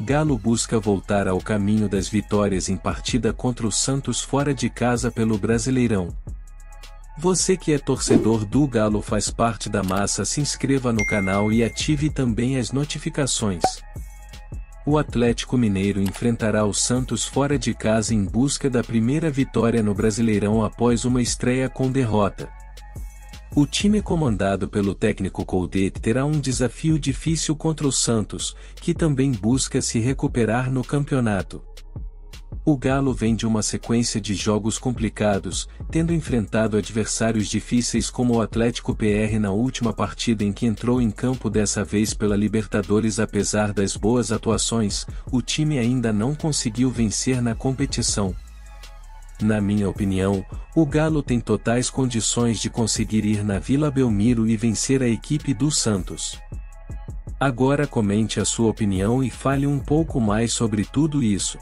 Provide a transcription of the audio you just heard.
Galo busca voltar ao caminho das vitórias em partida contra o Santos fora de casa pelo Brasileirão. Você que é torcedor do Galo faz parte da massa, se inscreva no canal e ative também as notificações. O Atlético Mineiro enfrentará o Santos fora de casa em busca da primeira vitória no Brasileirão após uma estreia com derrota. O time comandado pelo técnico Coudet terá um desafio difícil contra o Santos, que também busca se recuperar no campeonato. O Galo vem de uma sequência de jogos complicados, tendo enfrentado adversários difíceis como o Atlético PR na última partida em que entrou em campo dessa vez pela Libertadores. Apesar das boas atuações, o time ainda não conseguiu vencer na competição. Na minha opinião, o Galo tem totais condições de conseguir ir na Vila Belmiro e vencer a equipe do Santos. Agora comente a sua opinião e fale um pouco mais sobre tudo isso.